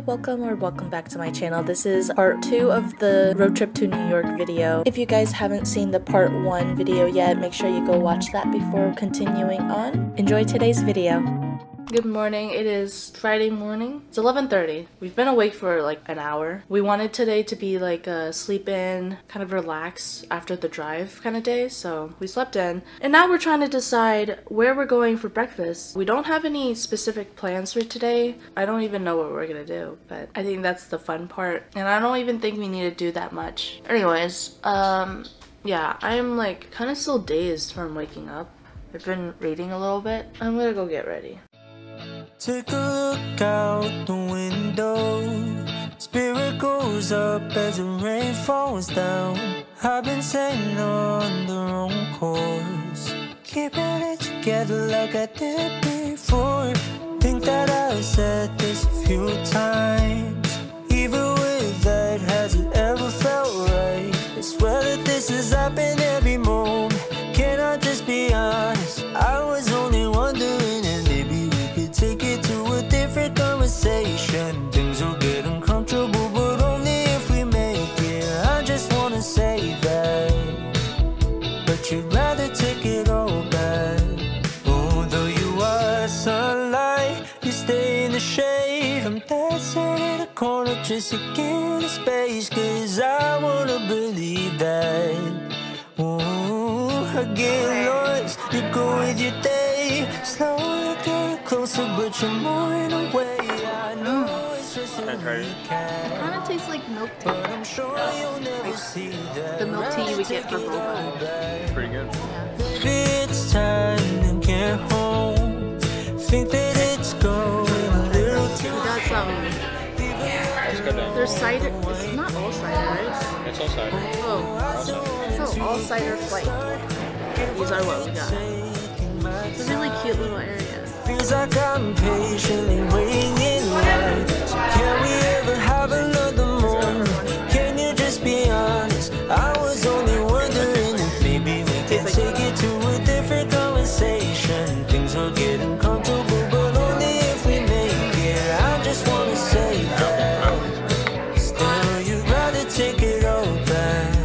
Hi, welcome or welcome back to my channel. This is part 2 of the road trip to New York video. If you guys haven't seen the part 1 video yet, make sure you go watch that before continuing on. Enjoy today's video. Good morning. It is Friday morning. It's 11:30. We've been awake for like an hour. We wanted today to be like a sleep in, kind of relax after the drive kind of day, so we slept in. And now we're trying to decide where we're going for breakfast. We don't have any specific plans for today. I don't even know what we're gonna do, but I think that's the fun part. And I don't even think we need to do that much. Anyways, yeah, I'm like kind of still dazed from waking up. I've been reading a little bit. I'm gonna go get ready. Take a look out the window. Spirit goes up as the rain falls down. I've been sailing on the wrong course, keeping it together like I did before. Think that I said this a few times. Even with that, has it ever felt right? I swear that this has happened every moment. Can I just be honest? I was only wondering, and maybe we could take it to a different conversation. Things will get uncomfortable, but only if we make it. I just wanna say that, but you'd rather take it all back. Oh, though you are sunlight, you stay in the shade. I'm dancing in the corner just to give the space, 'cause I wanna believe that. I get lost, you go with your day. Slowly get closer, but you're more in a way. I know it's just a recap. It kind of tastes like milk tea. But I'm sure you'll never see that. The milk tea we get from boba. Pretty good. Yeah. It's time to get home. Think that it's going a little too far. We got some. Yeah. There's cider. It's not all cider, right? It's all cider. Oh. So all cider flight. These are what we got. It's a really cute little area. Feels like I'm patiently waiting in line. So can we ever have another moment? Can you just be honest? I was only wondering if maybe we can take it to a different conversation. Things will get uncomfortable, but only if we make it. I just wanna say that. Still, you'd rather take it all back.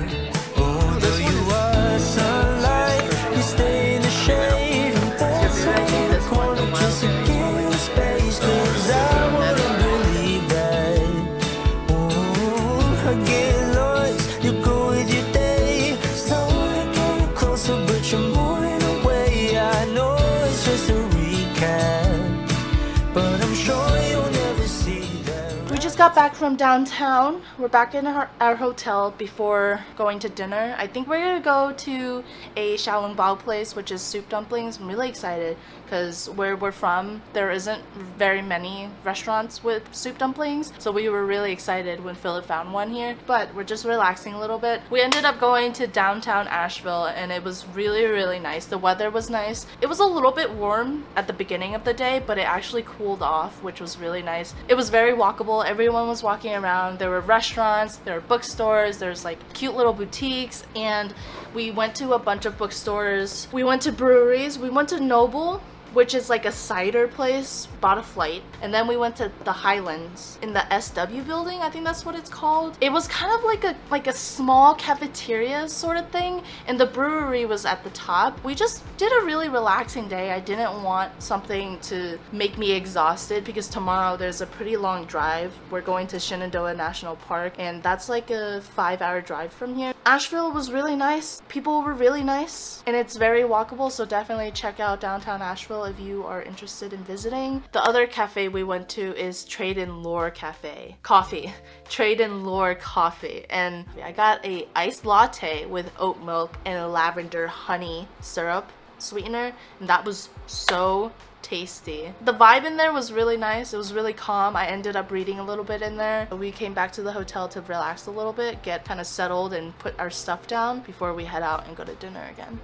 Got back from downtown. We're back in our hotel before going to dinner. I think we're gonna go to a Xiaolongbao place, which is soup dumplings. I'm really excited because where we're from, there isn't very many restaurants with soup dumplings, so we were really excited when Philip found one here. But we're just relaxing a little bit. We ended up going to downtown Asheville, and it was really nice. The weather was nice. It was a little bit warm at the beginning of the day, but it actually cooled off, which was really nice. It was very walkable. Everyone was walking around. There were restaurants, there were bookstores, there's like cute little boutiques, and we went to a bunch of bookstores. We went to breweries. We went to Noble, which is like a cider place, bought a flight, and then we went to the Highlands in the SW building, I think that's what it's called. It was kind of like a small cafeteria sort of thing, and the brewery was at the top. We just did a really relaxing day. I didn't want something to make me exhausted because tomorrow there's a pretty long drive. We're going to Shenandoah National Park, and that's like a 5-hour drive from here. Asheville was really nice. People were really nice, and it's very walkable, so definitely check out downtown Asheville if you are interested in visiting. The other cafe we went to is Trade and Lore Cafe. Coffee. Trade and Lore Coffee. And I got a iced latte with oat milk and a lavender honey syrup sweetener, and that was so tasty. The vibe in there was really nice. It was really calm. I ended up reading a little bit in there. We came back to the hotel to relax a little bit, get kind of settled and put our stuff down before we head out and go to dinner again.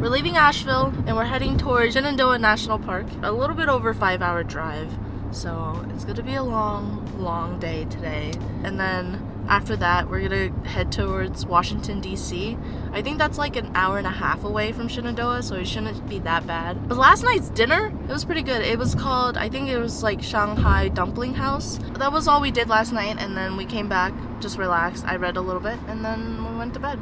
We're leaving Asheville and we're heading towards Shenandoah National Park. A little bit over 5-hour drive, so it's gonna be a long day today. And then After that, we're gonna head towards Washington, D.C. I think that's like an hour and a half away from Shenandoah, so it shouldn't be that bad. But last night's dinner, it was pretty good. It was called, I think it was like Shanghai Dumpling House. That was all we did last night, and then we came back, just relaxed. I read a little bit, and then we went to bed.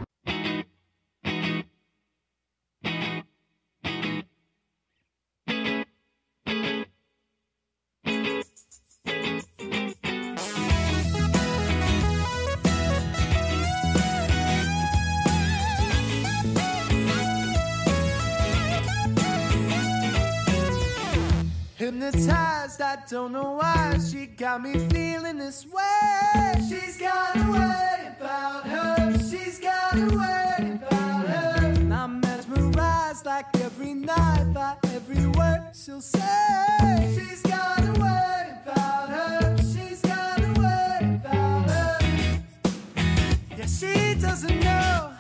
Hypnotized, I don't know why. She got me feeling this way. She's got a way about her. She's got a way about her. And I'm mesmerized like every night by every word she'll say. She's got a way about her. She's got a way about her. Yeah, she doesn't know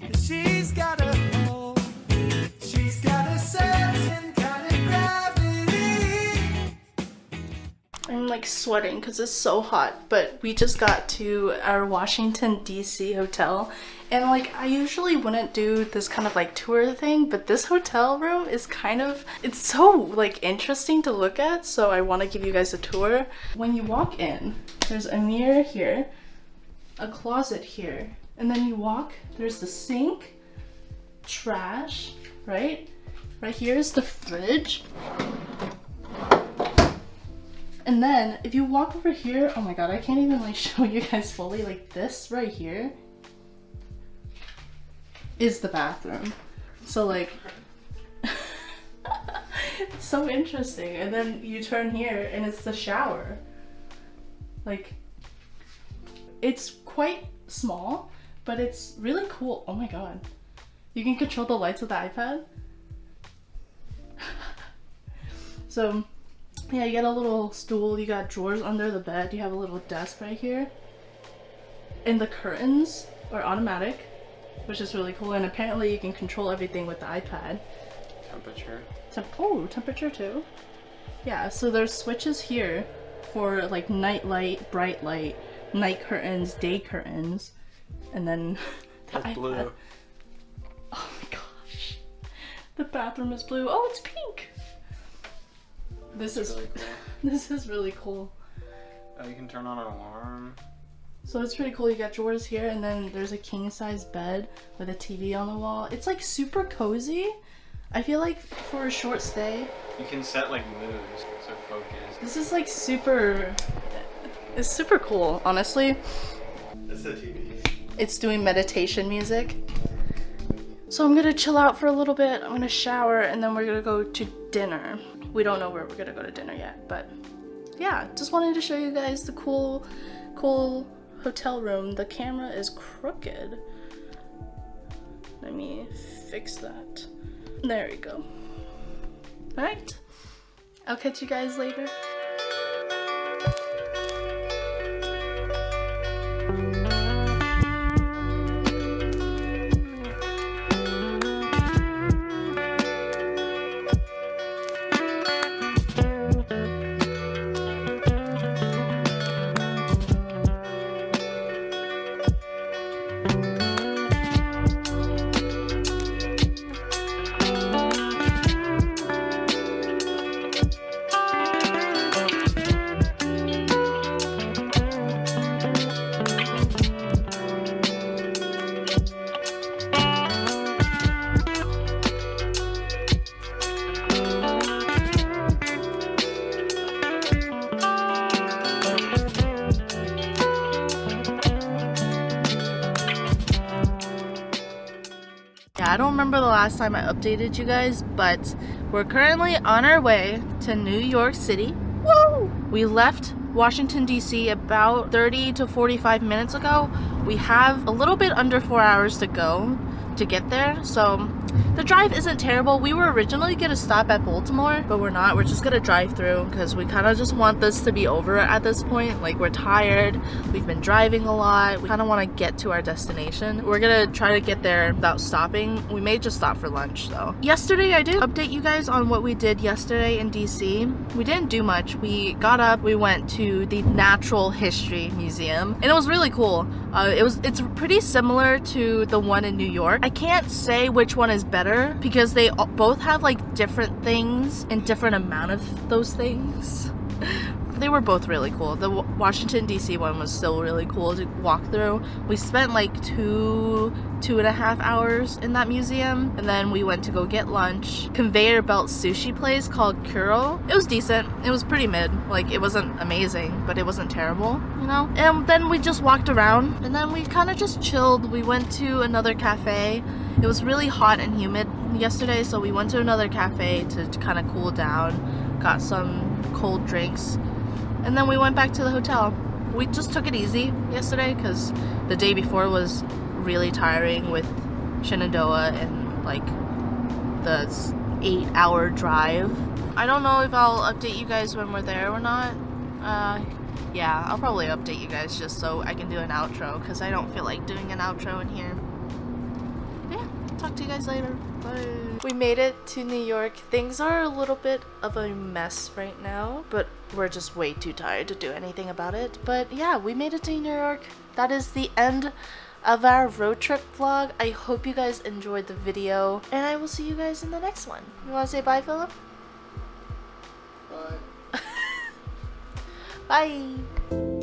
that she's got a hole. She's got a certain kind of gravity. I'm like sweating because it's so hot, but we just got to our Washington DC hotel, and like I usually wouldn't do this kind of like tour thing, but this hotel room is kind of, it's so like interesting to look at, so I want to give you guys a tour. When you walk in, there's a mirror here, a closet here, and then you walk, there's the sink, trash, right here is the fridge. And then if you walk over here, oh my god, I can't even like show you guys fully, like this right here is the bathroom. So like, it's so interesting. And then you turn here and it's the shower. Like, it's quite small, but it's really cool. Oh my god. You can control the lights with the iPad. So yeah, you got a little stool, you got drawers under the bed, you have a little desk right here. And the curtains are automatic, which is really cool, and apparently you can control everything with the iPad. Temperature. Temperature too. Yeah, so there's switches here for like night light, bright light, night curtains, day curtains, and then the iPad. Blue. Oh my gosh. The bathroom is blue. Oh, it's pink! This is really cool. You can turn on an alarm. So it's pretty cool. You got drawers here, and then there's a king-size bed with a TV on the wall. It's like super cozy. I feel like for a short stay. You can set like moods, so focus. This is like super. It's super cool, honestly. It's a TV. It's doing meditation music. So I'm gonna chill out for a little bit. I'm gonna shower, and then we're gonna go to dinner. We don't know where we're gonna go to dinner yet, but yeah, just wanted to show you guys the cool hotel room. The camera is crooked. Let me fix that. There we go. All right, I'll catch you guys later. I don't remember the last time I updated you guys, but we're currently on our way to New York City. Woo! We left Washington, D.C. about 30 to 45 minutes ago. We have a little bit under 4 hours to go to get there, so The drive isn't terrible. We were originally gonna stop at Baltimore, but we're not. We're just gonna drive through because we kind of just want this to be over at this point. Like, we're tired, we've been driving a lot, we kind of want to get to our destination. We're gonna try to get there without stopping. We may just stop for lunch though. Yesterday I did update you guys on what we did yesterday in DC. We didn't do much. We got up, we went to the Natural History Museum, and it was really cool. It's pretty similar to the one in New York. I can't say which one is better, because they both have like different things and different amount of those things. They were both really cool. The Washington DC one was still really cool to walk through. We spent like two and a half hours in that museum, and then we went to go get lunch. Conveyor belt sushi place called Kuro. It was decent. It was pretty mid. Like, it wasn't amazing, but it wasn't terrible, you know? And then we just walked around, and then we kind of just chilled. We went to another cafe. It was really hot and humid yesterday, so we went to another cafe to kind of cool down, got some cold drinks, and then we went back to the hotel. We just took it easy yesterday because the day before was really tiring with Shenandoah and like the 8-hour drive. I don't know if I'll update you guys when we're there or not. Yeah, I'll probably update you guys just so I can do an outro because I don't feel like doing an outro in here. Talk to you guys later. Bye. We made it to New York. Things are a little bit of a mess right now, but we're just way too tired to do anything about it. But yeah, we made it to New York. That is the end of our road trip vlog. I hope you guys enjoyed the video, and I will see you guys in the next one. You want to say bye, Philip? Bye. Bye.